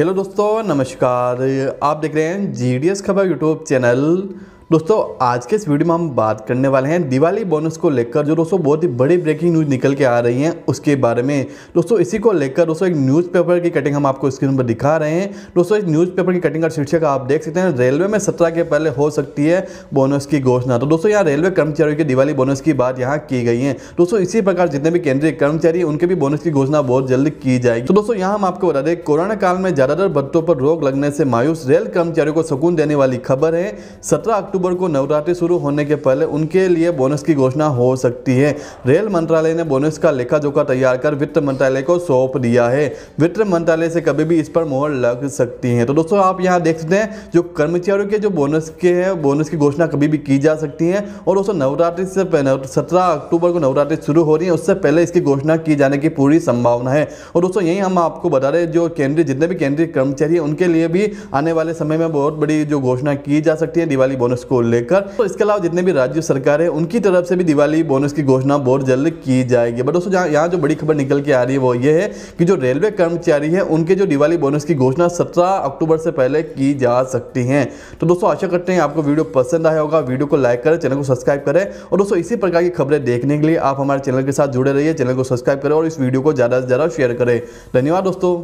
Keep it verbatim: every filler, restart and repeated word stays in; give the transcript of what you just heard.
Hello दोस्तों नमस्कार, आप देख रहे हैं जीडीएस खबर यूट्यूब चैनल। दोस्तों आज के इस वीडियो में हम बात करने वाले हैं दिवाली बोनस को लेकर, जो दोस्तों बहुत ही बड़ी ब्रेकिंग न्यूज़ निकल के आ रही है उसके बारे में। दोस्तों इसी को लेकर दोस्तों एक न्यूज़पेपर की कटिंग हम आपको स्क्रीन पर दिखा रहे हैं। दोस्तों इस न्यूज़पेपर की कटिंग का शीर्षक आप देख सकते हैं, रेलवे में सत्रह के पहले हो सकती है बोनस की घोषणा। तो दोस्तों यहाँ रेलवे कर्मचारियों की दिवाली बोनस की बात यहाँ की गई है। दोस्तों इसी प्रकार जितने भी केंद्रीय कर्मचारी उनके भी बोनस की घोषणा बहुत जल्दी की जाएगी। तो दोस्तों यहाँ हम आपको बता दें, कोरोना काल में ज़्यादातर भत्तों पर रोक लगने से मायूस रेल कर्मचारियों को सुकून देने वाली खबर है। सत्रह अक्टूबर को नवरात्रि शुरू होने के पहले उनके लिए बोनस की घोषणा हो सकती है। रेल मंत्रालय ने बोनस का लेखा जोखा तैयार कर वित्त मंत्रालय को सौंप दिया है। वित्त मंत्रालय से कभी भी इस पर मोहर लग सकती है। तो दोस्तों आप यहां देख सकते हैं, जो कर्मचारियों के जो बोनस के हैं, बोनस की घोषणा कभी भी की जा सकती है। और दोस्तों नवरात्रि से सत्रह अक्टूबर को नवरात्रि शुरू हो रही है, उससे पहले इसकी घोषणा की जाने की पूरी संभावना है। और दोस्तों यही हम आपको बता रहे, जो केंद्रीय जितने भी केंद्रीय कर्मचारी हैं उनके लिए भी आने वाले समय में बहुत बड़ी जो घोषणा की जा सकती है दिवाली बोनस को लेकर। तो इसके अलावा जितने भी राज्य सरकार है उनकी तरफ से भी दिवाली बोनस की घोषणा बहुत जल्द की जाएगी। बट दोस्तों यहाँ जो बड़ी खबर निकल के आ रही है वो ये है कि जो रेलवे कर्मचारी है उनके जो दिवाली बोनस की घोषणा सत्रह अक्टूबर से पहले की जा सकती है। तो दोस्तों आशा करते हैं आपको वीडियो पसंद आया होगा। वीडियो को लाइक करें, चैनल को सब्सक्राइब करें। और दोस्तों इसी प्रकार की खबरें देखने के लिए आप हमारे चैनल के साथ जुड़े रहिए, चैनल को सब्सक्राइब करें और इस वीडियो को ज़्यादा से ज़्यादा शेयर करें। धन्यवाद दोस्तों।